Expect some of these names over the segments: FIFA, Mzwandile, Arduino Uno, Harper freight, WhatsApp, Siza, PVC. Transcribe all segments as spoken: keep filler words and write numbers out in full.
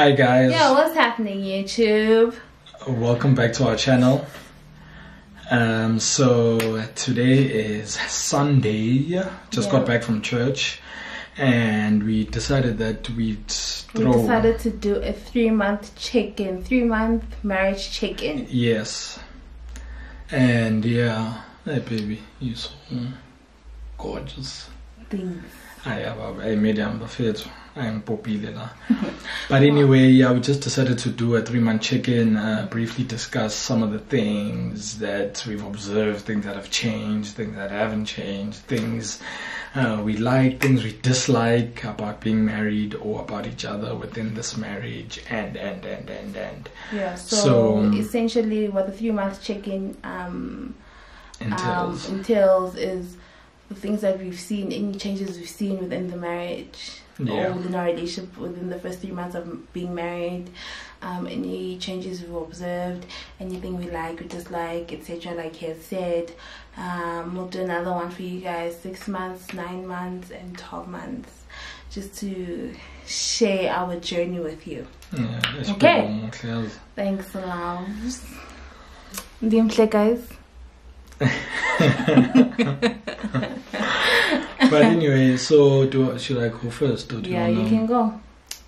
Hi guys. Yo, what's happening, YouTube? Welcome back to our channel. Um, so today is Sunday. Just yeah. got back from church, and we decided that we'd throw. We decided to do a three-month check-in, three-month marriage check-in. Yes. And yeah, hey baby, you're so gorgeous. Thanks. I I made it. I'm afraid I'm popular now. But anyway, yeah, we just decided to do a three-month check-in, uh, briefly discuss some of the things that we've observed, things that have changed, things that haven't changed, things uh, we like, things we dislike about being married or about each other within this marriage, and and and and and. Yeah. So, so essentially, what the three-month check-in um, entails. Um, entails is. The things that we've seen, any changes we've seen within the marriage, yeah. or within our relationship within the first three months of being married, um, any changes we've observed, anything we like, we dislike, et cetera. Like he has said, um, we'll do another one for you guys: six months, nine months, and twelve months, just to share our journey with you. Yeah, it's okay. Thanks, loves. Dim play, guys. But anyway, so do I, should I go first? Or do yeah, you, wanna... you can go.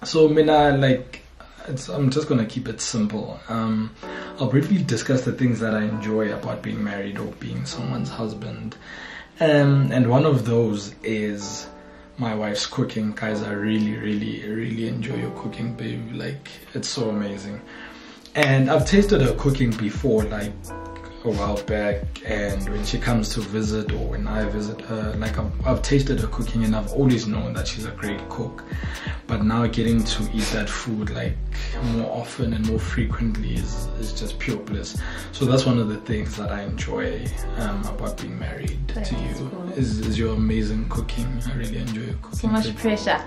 So, Mina, like, it's, I'm just gonna keep it simple. Um, I'll briefly discuss the things that I enjoy about being married or being someone's husband. Um, and one of those is my wife's cooking. Guys, I really, really, really enjoy your cooking, babe. Like, it's so amazing. And I've tasted her cooking before, like, a while back, and when she comes to visit or when I visit her, like I've, I've tasted her cooking and I've always known that she's a great cook, but now getting to eat that food like more often and more frequently is, is just pure bliss. So that's one of the things that I enjoy um, about being married that to you cool. is, is your amazing cooking. I really enjoy your cooking. So much thing. Pressure.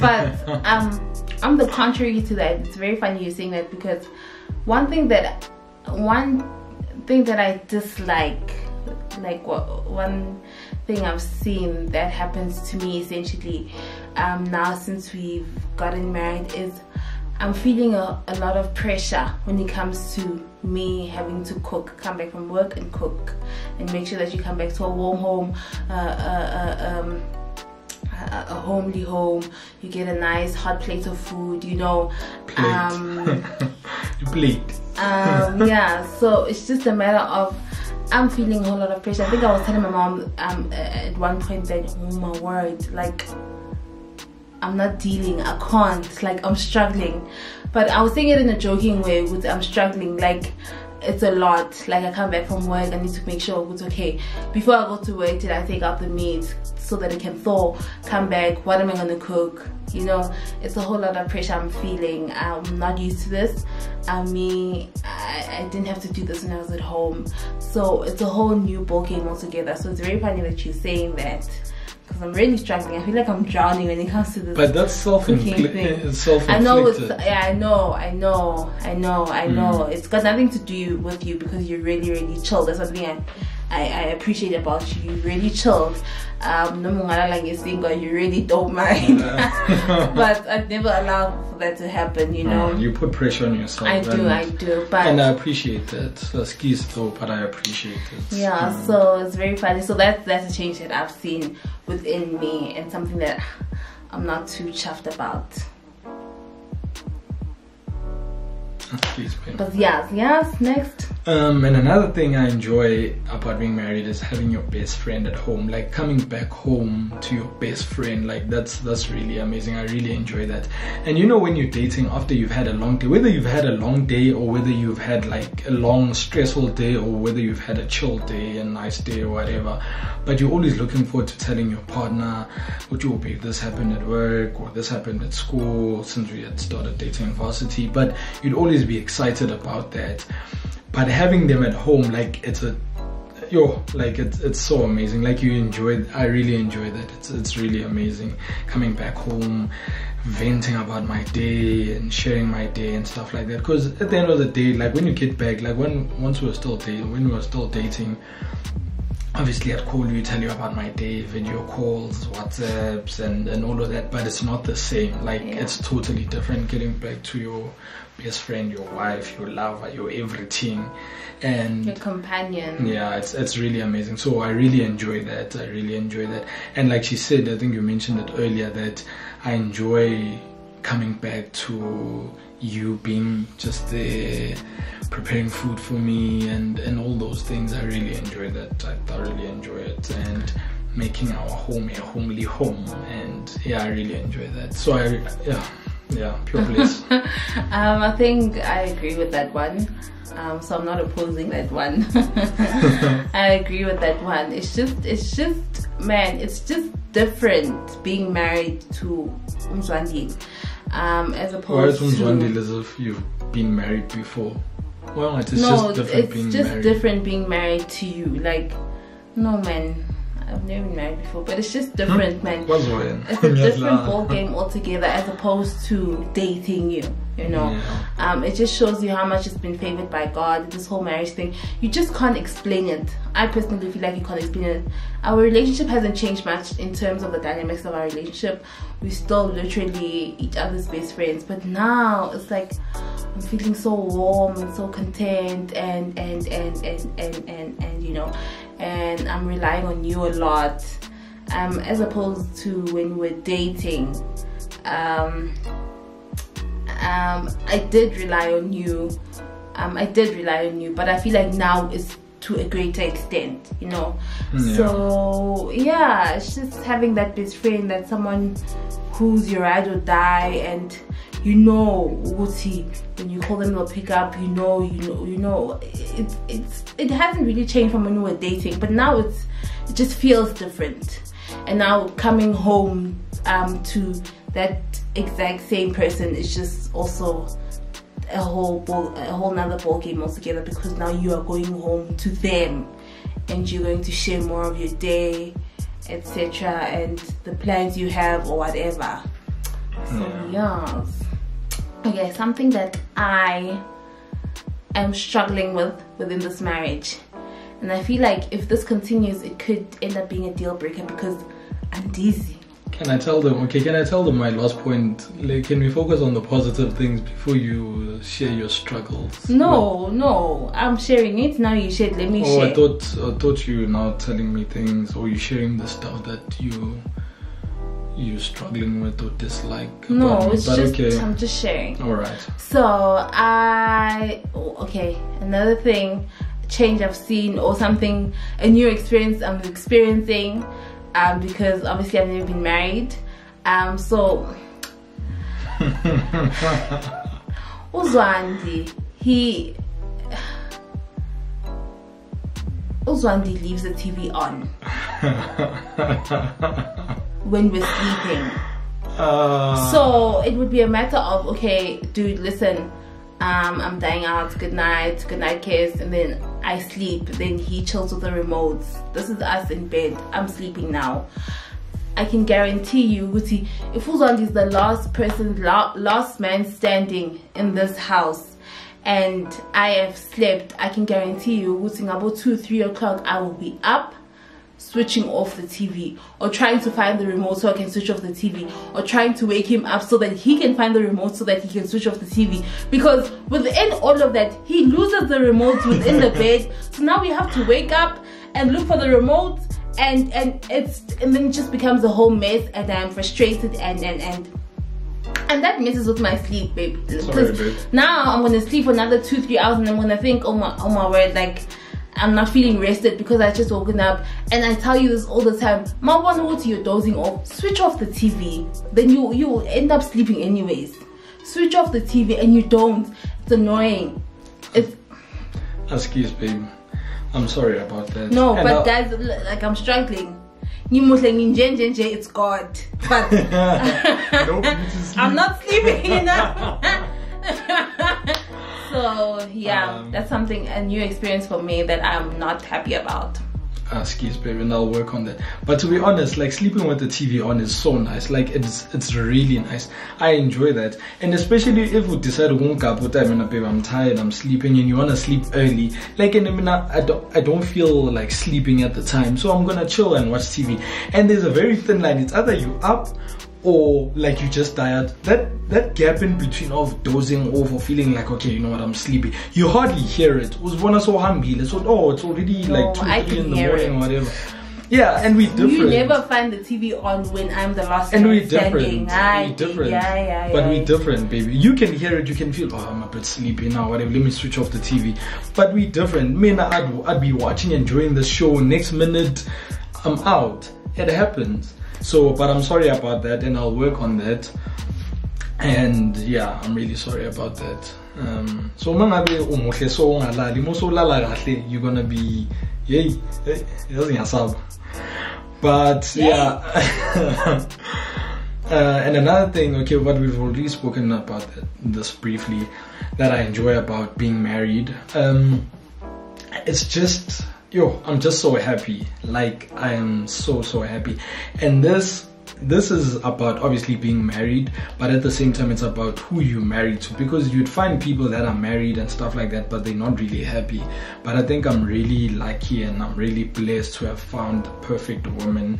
But um, on the contrary to that, it's very funny you saying that, because one thing that one thing that I dislike, like what one thing I've seen that happens to me essentially um, now since we've gotten married, is I'm feeling a, a lot of pressure when it comes to me having to cook, come back from work and cook and make sure that you come back to a warm home, uh, uh, uh, um, a, a homely home. You get a nice hot plate of food, you know. Plate. Um, plate. Um, yeah, so it's just a matter of I'm feeling a whole lot of pressure. I think I was telling my mom um, at one point that, oh my word, like I'm not dealing, I can't, like I'm struggling. But I was saying it in a joking way with I'm struggling, like it's a lot. Like I come back from work, I need to make sure it's okay. Before I go to work, did I take out the meat so that it can thaw, come back, what am I gonna cook? You know, it's a whole lot of pressure I'm feeling. I'm not used to this. I mean, I, I didn't have to do this when I was at home. So it's a whole new ball game altogether. So it's very funny that you're saying that, because I'm really struggling. I feel like I'm drowning when it comes to this. But that's self-inflicted. Self I know. It's, yeah, I know. I know. I know. I know. Mm. It's got nothing to do with you, because you're really, really chill. That's something I, I, I appreciate about you. You're really chilled. Um, no matter like you're single, you really don't mind. Yeah. But I'd never allow for that to happen. You know. Mm, you put pressure on yourself. I do. I do. But and I appreciate that. Excuse though, but I appreciate it. Yeah. Mm. So it's very funny. So that's that's a change that I've seen within me, and something that I'm not too chuffed about. Please, but yes, yes, next. Um, and another thing I enjoy about being married is having your best friend at home. Like coming back home to your best friend, like that's that's really amazing. I really enjoy that. And you know, when you're dating after you've had a long day, whether you've had a long day or whether you've had like a long stressful day or whether you've had a chill day, a nice day or whatever, but you're always looking forward to telling your partner, "What you will be? This happened at work, or this happened at school," since we had started dating in varsity. But you'd always be excited about that. But having them at home, like it's a yo, like it's it's so amazing. Like you enjoy, I really enjoy that. It's it's really amazing coming back home, venting about my day and sharing my day and stuff like that. Because at the end of the day, like when you get back, like when once we were still dating, when we were still dating, Obviously I'd call you, tell you about my day, video calls, WhatsApps and, and all of that, but it's not the same. Like, yeah. It's totally different getting back to your best friend, your wife, your lover, your everything. And your companion. Yeah, it's it's really amazing. So I really enjoy that. I really enjoy that. And like she said, I think you mentioned it earlier, that I enjoy coming back to you being just there, preparing food for me and and all those things. I really enjoy that. I thoroughly enjoy it, and making our home a homely home. And yeah, I really enjoy that. So I yeah yeah pure bliss. um I think I agree with that one. Um so I'm not opposing that one. I agree with that one. It's just it's just man, it's just different being married to Mzwandile. Um, as opposed Whereas to Mzwandile, as if you've been married before. Well, it's no, just different it's being just married. different being married to you. Like, no man, I've never been married before, but it's just different, man. It's a different ball game altogether, as opposed to dating you. You know, yeah. um, it just shows you how much it's been favored by God. This whole marriage thing, you just can't explain it. I personally feel like you can't explain it. Our relationship hasn't changed much in terms of the dynamics of our relationship. We still literally each other's best friends, but now it's like I'm feeling so warm and so content, and and and and and and, and you know, and I'm relying on you a lot, um, as opposed to when we were dating. Um, Um, I did rely on you, um, I did rely on you, but I feel like now it's to a greater extent, you know. Yeah. So yeah, it's just having that best friend, that someone who's your ride or die, and you know, when you call them, they'll pick up. You know, you know, you know. It's it's it hasn't really changed from when we were dating, but now it's it just feels different. And now coming home um, to that exact same person is just also a whole ball, a whole nother ball game altogether, because now you are going home to them and you're going to share more of your day, etc., and the plans you have or whatever. So yeah. Okay, something that I am struggling with within this marriage, and I feel like if this continues it could end up being a deal breaker, because I'm dizzy. Can I tell them? Okay, can I tell them my last point? Like, can we focus on the positive things before you share your struggles? No, like, no, I'm sharing it now. You shared. Let me oh, share. Oh, I thought, I thought you were now telling me things, or you sharing the stuff that you you're struggling with or dislike. No, about it's but just okay. I'm just sharing. All right. So I okay. Another thing, change I've seen, or something, a new experience I'm experiencing. Um, because obviously I've never been married, um, so Mzwandile, he Mzwandile leaves the T V on when we're sleeping. Uh... So it would be a matter of, okay, dude, listen. Um, I'm dying out, good night, good night kiss, and then I sleep, then he chills with the remotes. This is us in bed, I'm sleeping now. I can guarantee you, Guti, if Mzwandile is the last person, la last man standing in this house, and I have slept, I can guarantee you, Guti, about two, three o'clock, I will be up, switching off the T V, or trying to find the remote so I can switch off the T V, or trying to wake him up so that he can find the remote so that he can switch off the T V, because within all of that he loses the remote within the bed. So now we have to wake up and look for the remote, and and it's and then it just becomes a whole mess, and I'm frustrated, and and and and that messes with my sleep, babe. Because now I'm gonna sleep for another two three hours, and I'm gonna think, oh my oh my word, like, I'm not feeling rested because I just woken up. And I tell you this all the time, my one word, you're dozing off, switch off the T V, then you you will end up sleeping anyways. Switch off the T V, and you don't. It's annoying. It's excuse, babe, I'm sorry about that. No, and but guys, like, I'm struggling. It's God, but I'm not sleeping enough. So yeah, um, that's something, a new experience for me that I'm not happy about. excuse baby, and I'll work on that. But to be honest, like sleeping with the T V on is so nice. Like it's it's really nice. I enjoy that. And especially if we decide to wake up with time, baby, I'm tired, I'm sleeping, and you wanna sleep early. Like and I mean, I don't I don't feel like sleeping at the time, so I'm gonna chill and watch T V. And there's a very thin line. It's either you up, or like you just tired. That that gap in between of dozing off or feeling like, okay, you know what, I'm sleepy, you hardly hear it. Usbona so humble. So oh, it's already no, like two I three in the morning it. Or whatever. Yeah, and we different. You never find the T V on when I'm the last and we different. Aye, we different. Yeah, yeah, yeah. But we different, baby. You can hear it. You can feel, oh, I'm a bit sleepy now. Whatever. Let me switch off the T V. But we different. Me and I'd, I'd be watching, enjoying the show. Next minute, I'm out. It happens. So, but I'm sorry about that, and I'll work on that. And yeah, I'm really sorry about that. Um, so you're gonna be yay, but yeah. Uh, and another thing, okay, what we've already spoken about that, this briefly, that I enjoy about being married. Um, it's just. Yo, I'm just so happy. Like I am so so happy. And this this is about obviously being married, but at the same time it's about who you marry to, because you'd find people that are married and stuff like that, but they're not really happy. But I think I'm really lucky and I'm really blessed to have found the perfect woman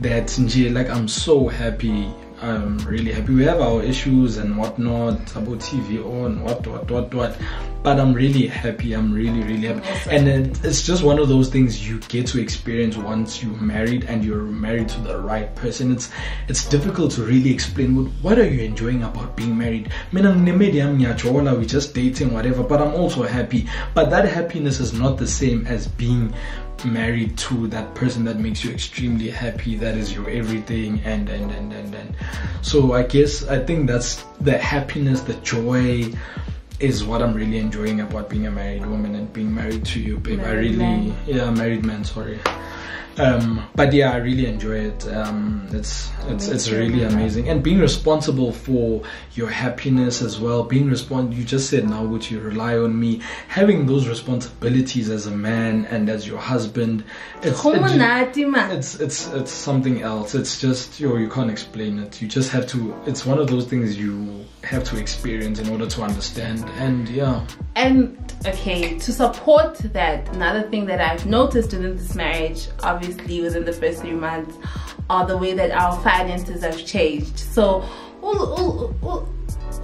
that, like, I'm so happy. I'm really happy. We have our issues and whatnot about T V on what what what what, but I'm really happy. I'm really really happy, and it, it's just one of those things you get to experience once you're married and you're married to the right person. It's it's difficult to really explain what what are you enjoying about being married. We're just dating whatever, but I'm also happy. But that happiness is not the same as being married to that person that makes you extremely happy, that is your everything, and and and and and so I guess I think that's the happiness, the joy is what I'm really enjoying about being a married woman and being married to you, babe. Married I really man. Yeah, married man, sorry. Um but yeah, I really enjoy it. Um it's it's it's really amazing. And being responsible for your happiness as well, being respond you just said now, would you rely on me, having those responsibilities as a man and as your husband, it's it's it's, it's something else. It's just, you know, you can't explain it. You just have to, it's one of those things you have to experience in order to understand. And yeah, and okay, to support that, another thing that I've noticed in this marriage, obviously within the first three months, are the way that our finances have changed. So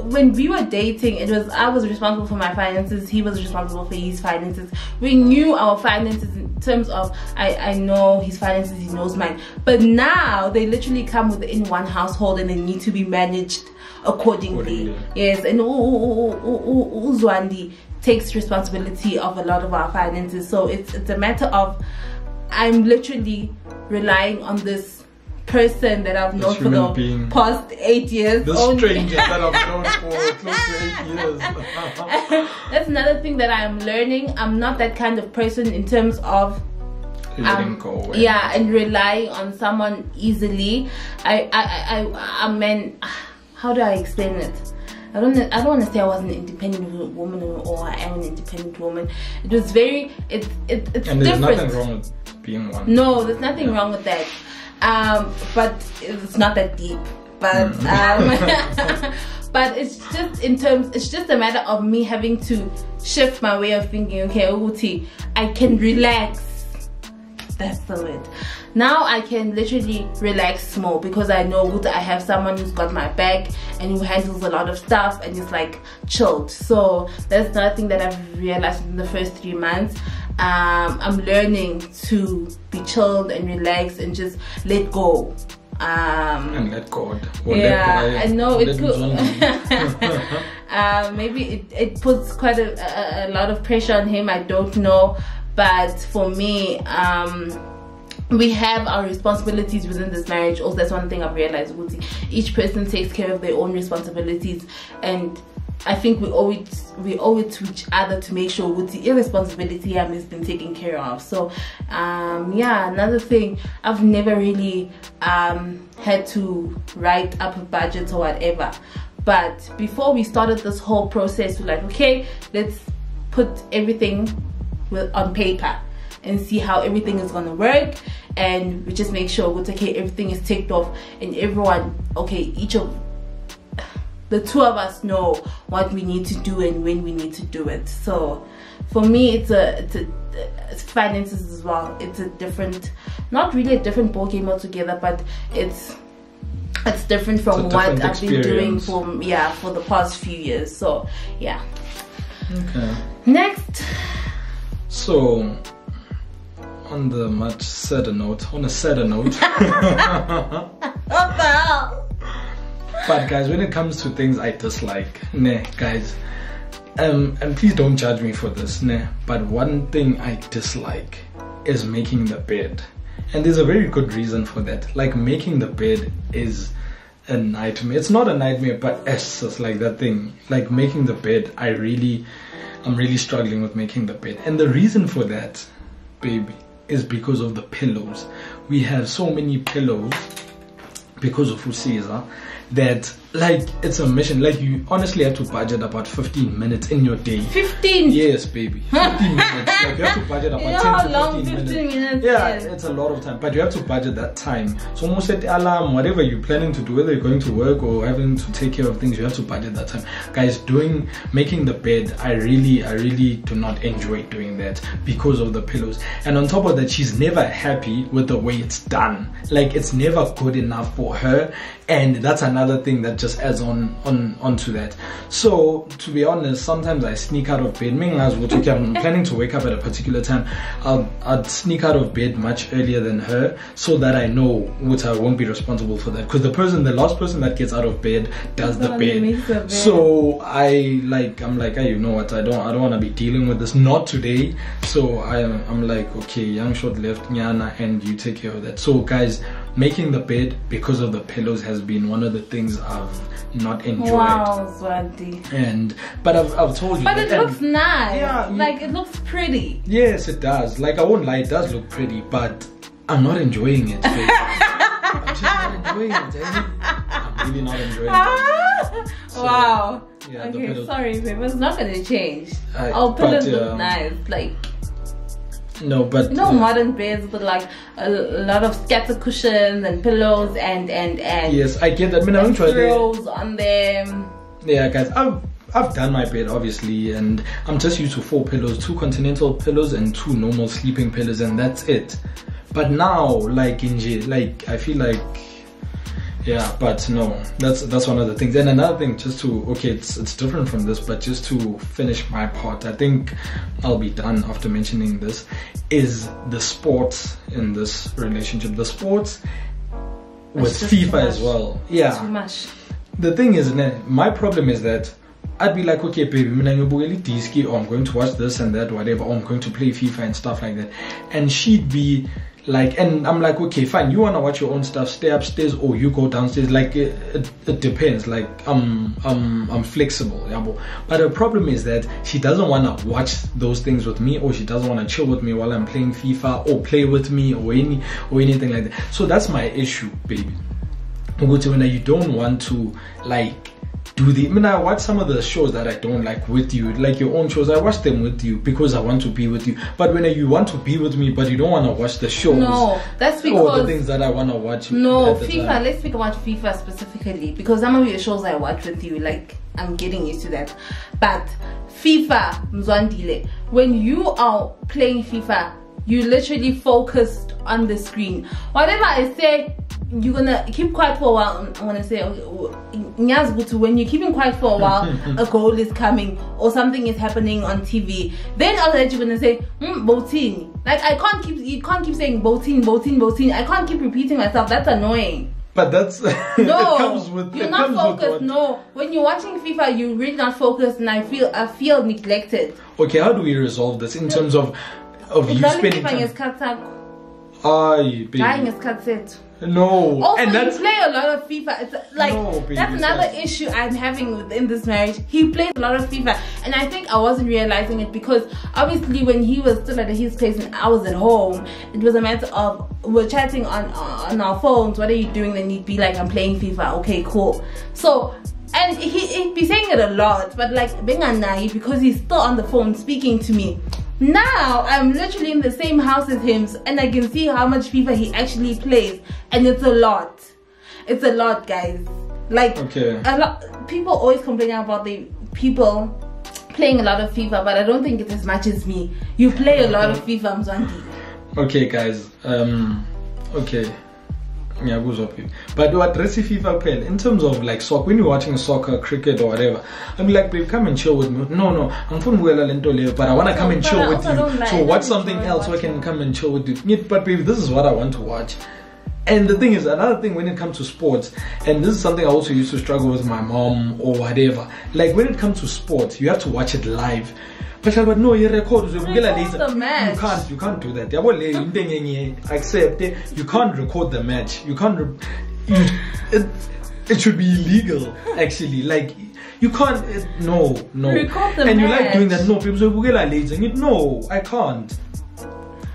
when we were dating, it was I was responsible for my finances, he was responsible for his finances. We knew our finances in terms of I, I know his finances, he knows mine. But now they literally come within one household and they need to be managed accordingly. accordingly. Yes, and Mzwandile takes responsibility of a lot of our finances. So it's it's a matter of I'm literally relying on this person that I've known for the being. past eight years. The only. Stranger that I've known for close to eight years. That's another thing that I'm learning. I'm not that kind of person in terms of um, go yeah, and relying on someone easily. I I I I, I mean, how do I explain it? I don't I don't want to say I was an independent woman or I am an independent woman. It was very it it it's and there's different. Nothing wrong with being one. No, there's nothing yeah. wrong with that. Um, but it's not that deep. But um, but it's just in terms. It's just a matter of me having to shift my way of thinking. Okay, Uti, I can relax. That's the word. Now I can literally relax more because I know that I have someone who's got my back and who handles a lot of stuff and is like chilled. So that's another thing that I've realized in the first three months. Um, I'm learning to be chilled and relaxed and just let go. Um, and let God. Or yeah, let God. I know let it could. uh, maybe it, it puts quite a, a, a lot of pressure on him. I don't know. But for me, um, we have our responsibilities within this marriage. Also, that's one thing I've realized. Each person takes care of their own responsibilities, and I think we owe it we owe it to each other to make sure with the irresponsibility I'm has been taken care of. So um yeah, another thing, I've never really um had to write up a budget or whatever. But before we started this whole process, we're like, okay, let's put everything on paper and see how everything is gonna work, and we just make sure we take care everything is ticked off, and everyone, okay, each of the two of us know what we need to do and when we need to do it. So for me, it's a, it's a it's finances as well. It's a different, not really a different ball game altogether, but it's it's different from it's different what experience. I've been doing for yeah for the past few years. So yeah. Okay. Next. So on the much sadder note, on a sadder note. What the hell? But guys, when it comes to things I dislike, nah, guys, um, and please don't judge me for this, nah, but one thing I dislike is making the bed. And there's a very good reason for that. Like, making the bed is a nightmare. It's not a nightmare, but it's just like that thing. Like, making the bed, I really, I'm really struggling with making the bed. And the reason for that, baby, is because of the pillows. We have so many pillows because of Siza, that like it's a mission. Like, you honestly have to budget about fifteen minutes in your day. fifteen? Yes, baby. fifteen minutes. Like, you have to budget about you know ten to fifteen minutes. Yeah, is. It's a lot of time, but you have to budget that time. So almost set the alarm, whatever you're planning to do, whether you're going to work or having to take care of things, you have to budget that time. Guys, doing making the bed, I really, I really do not enjoy doing that because of the pillows. And on top of that, she's never happy with the way it's done. Like, it's never good enough for her, and that's another thing that just adds on on onto that. So to be honest, sometimes I sneak out of bed. I'm planning to wake up at a particular time. I'll, I'd sneak out of bed much earlier than her so that I know what I won't be responsible for that, because the person the last person that gets out of bed does the bed. the bed so I like I'm like hey, you know what, I don't I don't want to be dealing with this, not today. So I, I'm like, okay, young short left Nyana, and you take care of that. So guys, making the bed because of the pillows has been one of the things I've not enjoyed. Wow, Mzwandile. And but I've, I've told you. But it looks nice. Yeah, like it looks pretty. Yes, it does. Like, I won't lie, it does look pretty, but I'm not enjoying it. I'm just not enjoying it. I'm really not enjoying it. So, wow. Yeah, okay, sorry, babe, it's not gonna change. I, Our pillows but, look um, nice, like. No, but no, yeah. Modern beds with like a, a lot of scatter cushions and pillows and and and yes, I get that. I mean, I don't try throws on them. Yeah, guys, I've I've done my bed obviously, and I'm just used to four pillows, two continental pillows and two normal sleeping pillows, and that's it. But now, like in like I feel like. Yeah, but no, that's that's one of the things. And another thing, just to okay, it's it's different from this, but just to finish my part, I think I'll be done after mentioning this, is the sports in this relationship. The sports with FIFA as well. Yeah. Too much. The thing is, my problem is that I'd be like, okay, baby, I'm going to watch this and that, whatever, I'm going to play FIFA and stuff like that. And she'd be like, and I'm like, okay, fine, you want to watch your own stuff, stay upstairs or you go downstairs. Like, it, it, it depends. Like, I'm, I'm, I'm flexible. Yeah, but her problem is that she doesn't want to watch those things with me, or she doesn't want to chill with me while I'm playing FIFA or play with me or, any, or anything like that. So that's my issue, baby. You don't want to, like... Do the I mean I watch some of the shows that I don't like with you, like your own shows. I watch them with you because I want to be with you. But when you want to be with me, but you don't want to watch the shows. No, that's because or the things that I want to watch. No, FIFA. Time. Let's speak about FIFA specifically, because some of your shows I watch with you, like I'm getting used to that. But FIFA, Mzwandile, when you are playing FIFA, you literally focused on the screen. Whatever I say, you're gonna keep quiet for a while. I'm gonna say, when you're keeping quiet for a while, a goal is coming or something is happening on T V. Then after that, you're gonna say, mm, Botin. Like, I can't keep, you can't keep saying Botin, Botin, Botin. I can't keep repeating myself. That's annoying. But that's no, it comes with, you're it not comes focused. With no, when you're watching FIFA, you're really not focused, and I feel, I feel neglected. Okay, how do we resolve this in terms of? Of you spending time. Ay, baby. No. Also, and that's, you play a lot of FIFA. It's like, no, baby, that's another that's... issue I'm having within this marriage. He plays a lot of FIFA, and I think I wasn't realizing it, because obviously when he was still at his place and I was at home, it was a matter of we're chatting on on our phones. What are you doing? Then he'd be like, I'm playing FIFA. Okay, cool. So. And he, he'd be saying it a lot, but like, because he's still on the phone speaking to me. Now I'm literally in the same house as him, and I can see how much FIFA he actually plays, and it's a lot. It's a lot, guys. Like, okay. a lot. People always complain about the people playing a lot of FIFA, but I don't think it's as much as me. You play a lot of FIFA, Mzwandile. Okay, guys. Um, okay. But you address FIFA player in terms of like soccer, when you're watching soccer, cricket or whatever, I'm like, babe, come and chill with me. No, no, I'm from Lento, but I want to come and chill with you. So watch something else so I can come and chill with you. But babe, this is what I want to watch. And the thing is, another thing when it comes to sports, and this is something I also used to struggle with my mom or whatever, like when it comes to sports, you have to watch it live. But I would no, you record. You can't, you can't do that. Accept it. You can't record the match. You can't. Re it, it should be illegal, actually. Like, you can't. It, no, no. Record the match. And you like doing that? No, people say, no, I can't.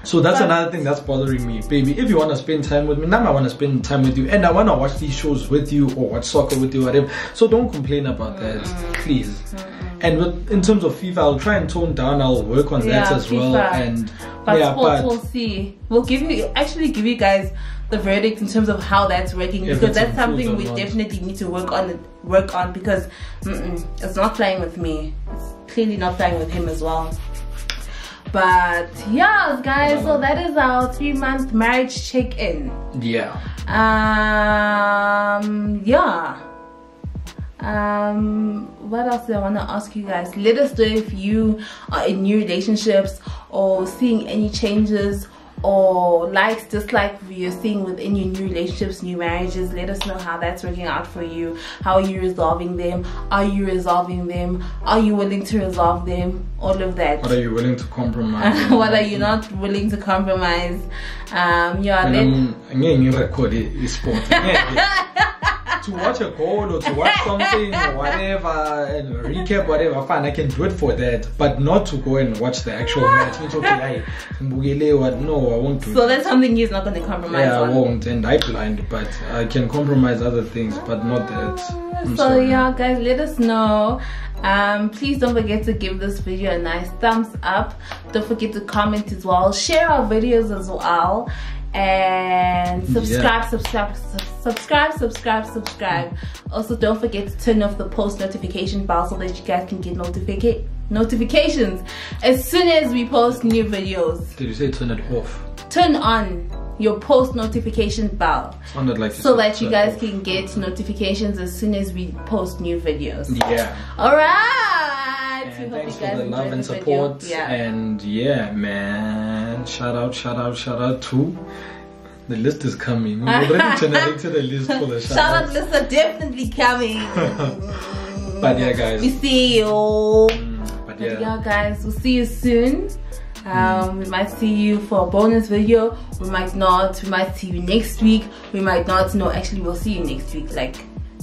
So that's but, another thing that's bothering me, baby. If you want to spend time with me, now I want to spend time with you, and I want to watch these shows with you or watch soccer with you, whatever. So don't complain about that, please. And with, in terms of FIFA, I'll try and tone down. I'll work on yeah, that as FIFA. well. And but yeah, sports, but we'll see. We'll give you actually give you guys the verdict in terms of how that's working, because that's something we definitely need to work on. Work on because mm-mm, it's not flying with me. It's clearly not flying with him as well. But yeah, guys, so that is our three month marriage check-in. Yeah. Um yeah. Um what else do I want to ask you guys? Let us know if you are in new relationships or seeing any changes or likes, dislikes you're seeing within your new relationships, new marriages. Let us know how that's working out for you. How are you resolving them? Are you resolving them? Are you willing to resolve them? All of that. What are you willing to compromise? What are you not willing to compromise? Um, yeah, let to watch a goal or to watch something or whatever and recap whatever, fine, I can do it for that, but not to go and watch the actual match. No, I won't do. So that's something he's not going to compromise yeah, on. I won't, and I blind, but I can compromise other things, but not that. I'm so sorry. Yeah, guys, let us know. Um, please don't forget to give this video a nice thumbs up. Don't forget to comment as well. Share our videos as well. And subscribe, yeah. subscribe, su subscribe, subscribe, subscribe. Also, don't forget to turn off the post notification bell so that you guys can get notifica notifications as soon as we post new videos. Did you say turn it off? Turn on your post notification bell on it like so that you guys off. can get notifications as soon as we post new videos. Yeah. All right. And we thanks hope you guys for the love and support. Yeah. And yeah, man. Shout out, shout out, shout out to the list is coming. We already generated a list for the shout, shout out. Shout out lists are definitely coming. But yeah, guys. We see you. Mm, but yeah. But yeah, guys. We'll see you soon. Um, we might see you for a bonus video. We might not. We might see you next week. We might not. No, actually, we'll see you next week. Like,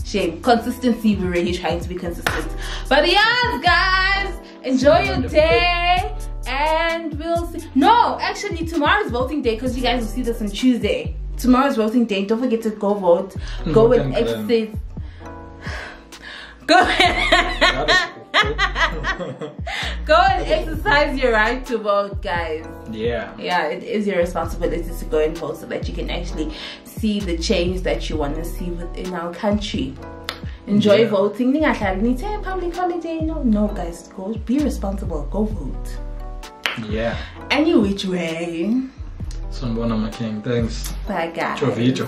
shame. Consistency. We're really trying to be consistent. But yes, guys. Enjoy your day. And we'll see. No, actually, tomorrow's voting day, because you guys will see this on Tuesday. Tomorrow's voting day. Don't forget to go vote. Go with exit. Go and go and exercise your right to vote, guys. Yeah. Yeah, it is your responsibility to go and vote so that you can actually see the change that you want to see within our country. Enjoy yeah. voting. Public holiday. No, no, guys. Go. Be responsible. Go vote. Yeah. Any which way. Sanbona, my king. Thanks. Bye, guys. Ciao, video.